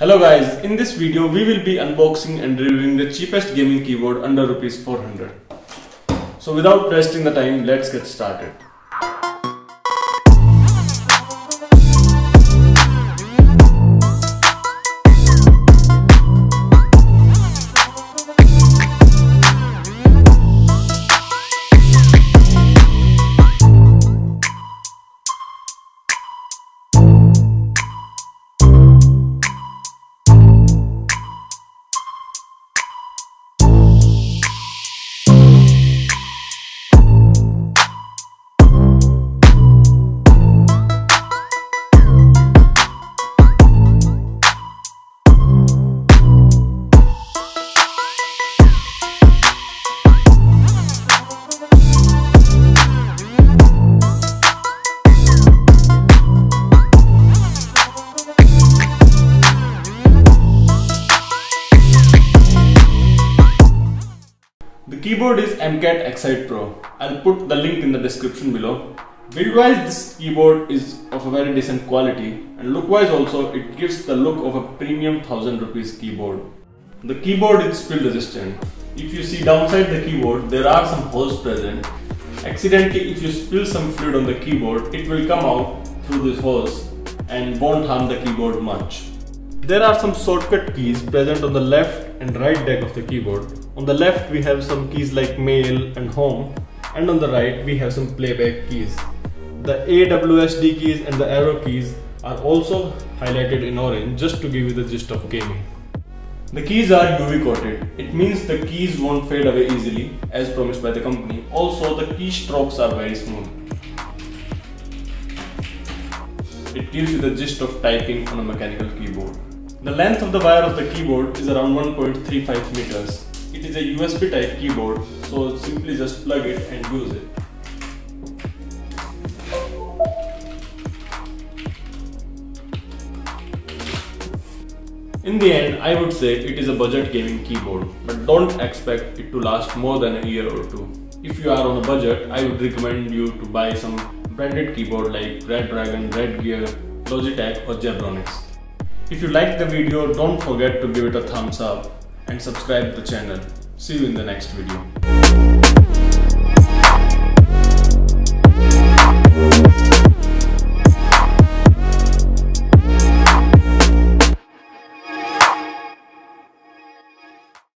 Hello guys, in this video we will be unboxing and reviewing the cheapest gaming keyboard under rupees 400. So without wasting the time, let's get started. The keyboard is Amkette Xcite Pro. I'll put the link in the description below. Build-wise, this keyboard is of a very decent quality, and look-wise also, it gives the look of a premium 1000 rupees keyboard. The keyboard is spill-resistant. If you see downside the keyboard, there are some holes present. Accidentally, if you spill some fluid on the keyboard, it will come out through these holes and won't harm the keyboard much. There are some shortcut keys present on the left and right deck of the keyboard. On the left we have some keys like mail and home, and on the right we have some playback keys. The AWSD keys and the arrow keys are also highlighted in orange just to give you the gist of gaming. The keys are UV coated. It means the keys won't fade away easily as promised by the company. Also, the key strokes are very smooth. It gives you the gist of typing on a mechanical keyboard. The length of the wire of the keyboard is around 1.35 meters. It is a USB type keyboard, so simply just plug it and use it. In the end, I would say it is a budget gaming keyboard, but don't expect it to last more than a year or two. If you are on a budget, I would recommend you to buy some branded keyboard like Redragon, Redgear, Logitech or Gebronics. If you like the video, don't forget to give it a thumbs up and subscribe to the channel. See you in the next video.